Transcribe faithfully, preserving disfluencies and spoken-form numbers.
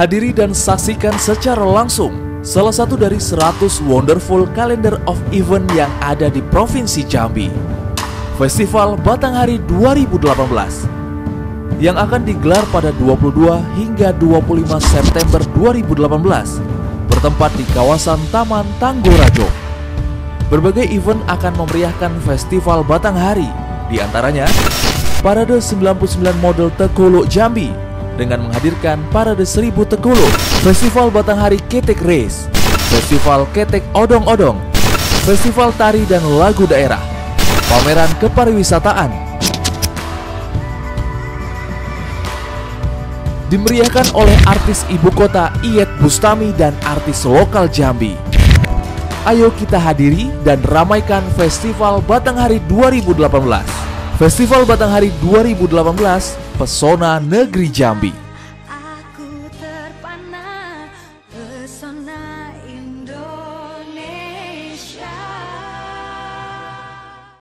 Hadiri dan saksikan secara langsung salah satu dari seratus wonderful calendar of event yang ada di Provinsi Jambi. Festival Batanghari dua ribu delapan belas yang akan digelar pada dua puluh dua hingga dua puluh lima September dua ribu delapan belas bertempat di kawasan Taman Tanggorajo. Berbagai event akan memeriahkan Festival Batanghari, di antaranya Parade sembilan puluh sembilan model Tekulu Jambi dengan menghadirkan Parade seribu Tekulu, Festival Batanghari Ketek Race, Festival Ketek Odong-Odong, Festival Tari dan Lagu Daerah, Pameran Kepariwisataan. Dimeriahkan oleh artis ibu kota Iyet Bustami dan artis lokal Jambi. Ayo kita hadiri dan ramaikan Festival Batanghari dua ribu delapan belas. Festival Batanghari dua ribu delapan belas, pesona negeri Jambi. Aku terpana.